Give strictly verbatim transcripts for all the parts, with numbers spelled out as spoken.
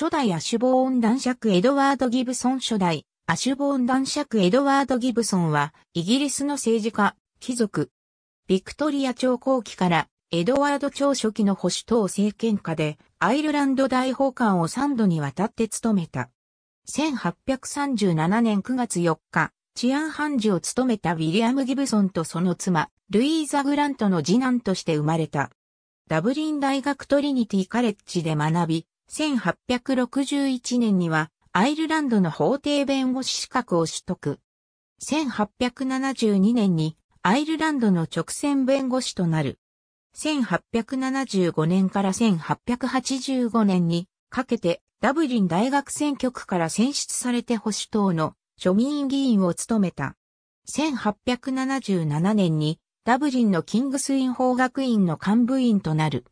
初代アシュボーン男爵エドワード・ギブソン初代、アシュボーン男爵エドワード・ギブソンは、イギリスの政治家、貴族。ビクトリア朝後期から、エドワード朝初期の保守党政権下で、アイルランド大法官をさんどにわたって務めた。せんはっぴゃくさんじゅうななねんくがつよっか、治安判事を務めたウィリアム・ギブソンとその妻、ルイーザ・グラントの次男として生まれた。ダブリン大学トリニティ・カレッジで学び、せんはっぴゃくろくじゅういちねんにはアイルランドの法廷弁護士資格を取得。せんはっぴゃくななじゅうにねんにアイルランドの直選弁護士となる。せんはっぴゃくななじゅうごねんからせんはっぴゃくはちじゅうごねんにかけてダブリン大学選挙区から選出されて保守党の庶民議員を務めた。せんはっぴゃくななじゅうななねんにダブリンのキングスイン法学院の幹部員となる。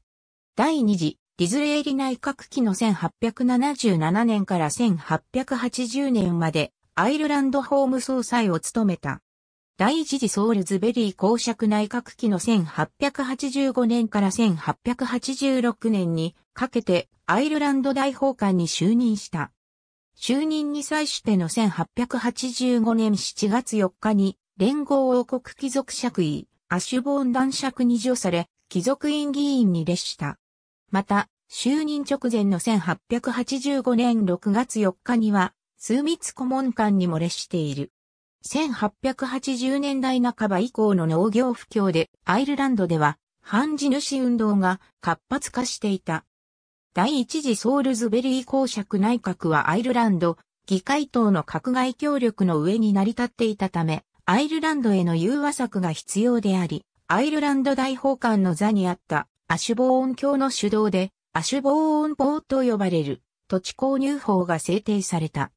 第二次ディズレーリ内閣期のせんはっぴゃくななじゅうななねんからせんはっぴゃくはちじゅうねんまでアイルランド法務総裁を務めた。第一次ソールズベリー公爵内閣期のせんはっぴゃくはちじゅうごねんからせんはっぴゃくはちじゅうろくねんにかけてアイルランド大法官に就任した。就任に際してのせんはっぴゃくはちじゅうごねんしちがつよっかに連合王国貴族爵位。アシュボーン男爵に叙され、貴族院議員に列した。また、就任直前のせんはっぴゃくはちじゅうごねんろくがつよっかには、枢密顧問官にも列している。せんはっぴゃくはちじゅうねんだいなかば以降の農業不況で、アイルランドでは、反地主運動が活発化していた。第一次ソールズベリー公爵内閣はアイルランド、議会等の閣外協力の上に成り立っていたため、アイルランドへの融和策が必要であり、アイルランド大法官の座にあったアシュボーン卿の主導で、アシュボーン法と呼ばれる土地購入法が制定された。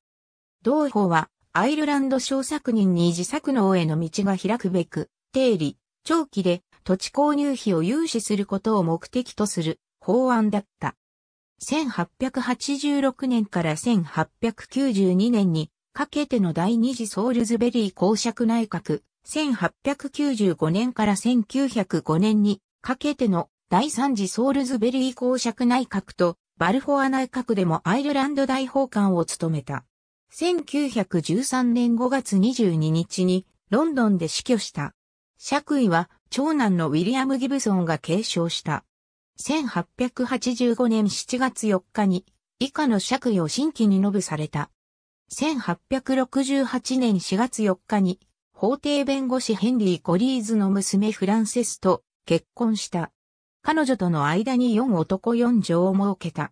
同法は、アイルランド小作人に自作農への道が開くべく、定理、長期で土地購入費を融資することを目的とする法案だった。せんはっぴゃくはちじゅうろくねんからせんはっぴゃくきゅうじゅうにねんに、かけての第二次ソールズベリー公爵内閣、せんはっぴゃくきゅうじゅうごねんからせんきゅうひゃくごねんにかけての第三次ソールズベリー公爵内閣とバルフォア内閣でもアイルランド大法官を務めた。せんきゅうひゃくじゅうさんねんごがつにじゅうににちにロンドンで死去した。爵位は長男のウィリアム・ギブソンが継承した。せんはっぴゃくはちじゅうごねんしちがつよっかに以下の爵位を新規に述べされた。せんはっぴゃくろくじゅうはちねんしがつよっかに法廷弁護士ヘンリー・コリーズの娘フランセスと結婚した。彼女との間によんおとこよんじょを設けた。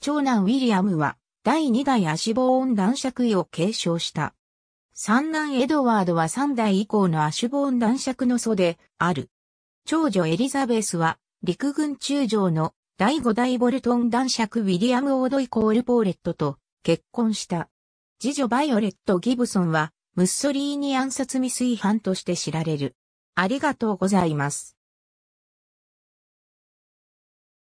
長男ウィリアムはだいにだいアシュボーン男爵位を継承した。三男エドワードはさんだい以降のアシュボーン男爵の祖である。長女エリザベスは陸軍中将のだいごだいボルトン男爵ウィリアム・オードイ・コール・ポーレットと結婚した。次女バイオレット・ギブソンは、ムッソリーニ暗殺未遂犯として知られる。ありがとうございます。